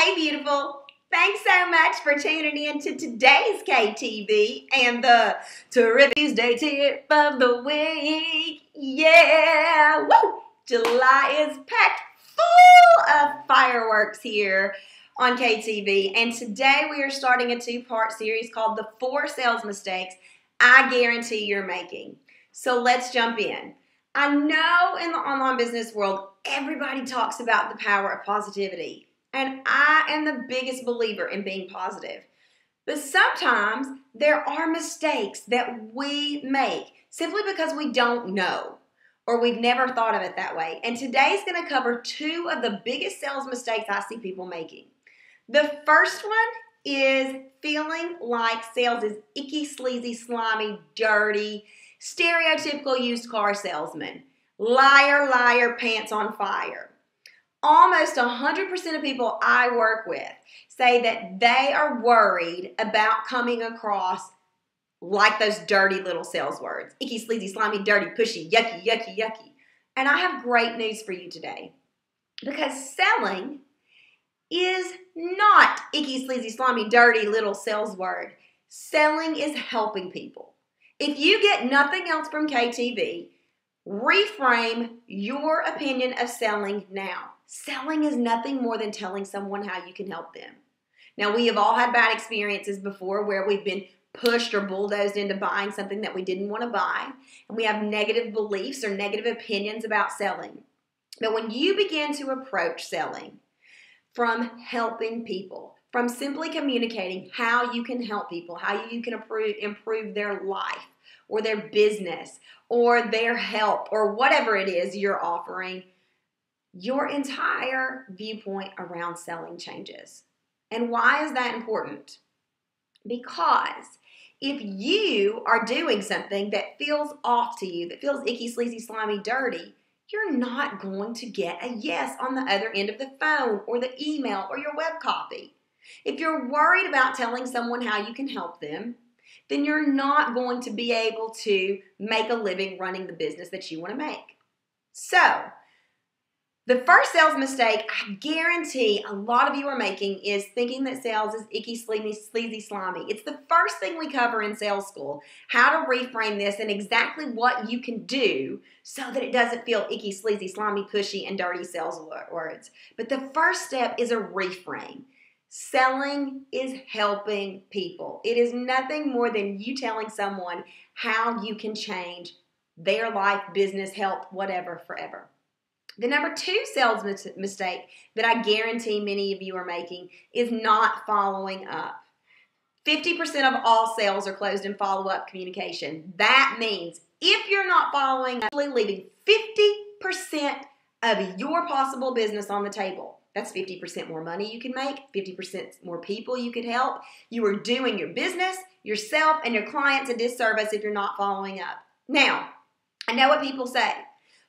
Hey beautiful, thanks so much for tuning in to today's KTV and the terrific Tuesday tip of the week. Yeah, woo! July is packed full of fireworks here on KTV, and today we are starting a two-part series called The 4 Sales Mistakes I Guarantee You're Making. So let's jump in. I know in the online business world, everybody talks about the power of positivity. And I am the biggest believer in being positive. But sometimes there are mistakes that we make simply because we don't know or we've never thought of it that way. And today's going to cover 2 of the biggest sales mistakes I see people making. The first one is feeling like sales is icky, sleazy, slimy, dirty, stereotypical used car salesman. Liar, liar, pants on fire. Almost 100% of people I work with say that they are worried about coming across like those dirty little sales words. Icky, sleazy, slimy, dirty, pushy, yucky, yucky, yucky. And I have great news for you today, because selling is not icky, sleazy, slimy, dirty little sales word. Selling is helping people. If you get nothing else from KTV, reframe your opinion of selling now. Selling is nothing more than telling someone how you can help them. Now, we have all had bad experiences before where we've been pushed or bulldozed into buying something that we didn't want to buy, and we have negative beliefs or negative opinions about selling. But when you begin to approach selling from helping people, from simply communicating how you can help people, how you can improve their life or their business or their help or whatever it is you're offering, your entire viewpoint around selling changes. And why is that important? Because if you are doing something that feels off to you, that feels icky, sleazy, slimy, dirty, you're not going to get a yes on the other end of the phone or the email or your web copy. If you're worried about telling someone how you can help them, then you're not going to be able to make a living running the business that you want to make. So, the first sales mistake I guarantee a lot of you are making is thinking that sales is icky, sleazy, slimy. It's the first thing we cover in sales school, how to reframe this and exactly what you can do so that it doesn't feel icky, sleazy, slimy, pushy, and dirty sales words. But the first step is a reframe. Selling is helping people. It is nothing more than you telling someone how you can change their life, business, health, whatever, forever. The number 2 sales mistake that I guarantee many of you are making is not following up. 50% of all sales are closed in follow-up communication. That means if you're not following up, leaving 50% of your possible business on the table. That's 50% more money you can make, 50% more people you could help. You are doing your business, yourself, and your clients a disservice if you're not following up. Now, I know what people say.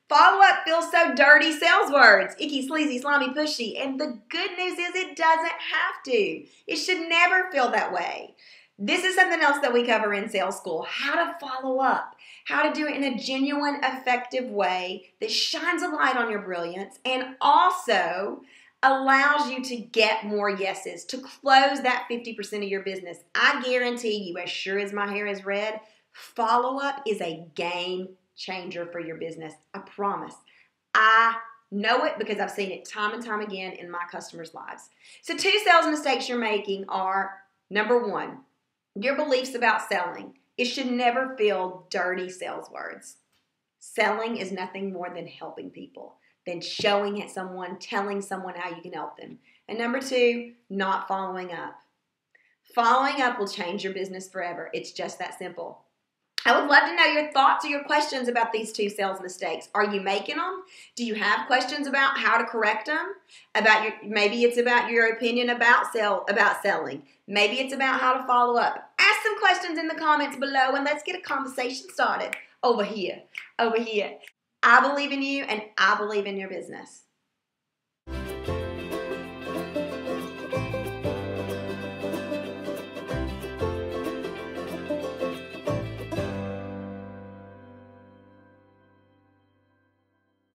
Follow-up feels so dirty, sales words, icky, sleazy, slimy, pushy. And the good news is it doesn't have to. It should never feel that way. This is something else that we cover in sales school, how to follow up, how to do it in a genuine, effective way that shines a light on your brilliance and also allows you to get more yeses, to close that 50% of your business. I guarantee you, as sure as my hair is red, follow-up is a game changer for your business. I promise. I know it because I've seen it time and time again in my customers' lives. So 2 sales mistakes you're making are, number 1, your beliefs about selling. It should never feel dirty sales words. Selling is nothing more than helping people, than showing at someone, telling someone how you can help them. And number 2, not following up. Following up will change your business forever. It's just that simple. I would love to know your thoughts or your questions about these 2 sales mistakes. Are you making them? Do you have questions about how to correct them? Maybe it's about your opinion about selling. Maybe it's about how to follow up. Ask some questions in the comments below and let's get a conversation started over here. I believe in you and I believe in your business.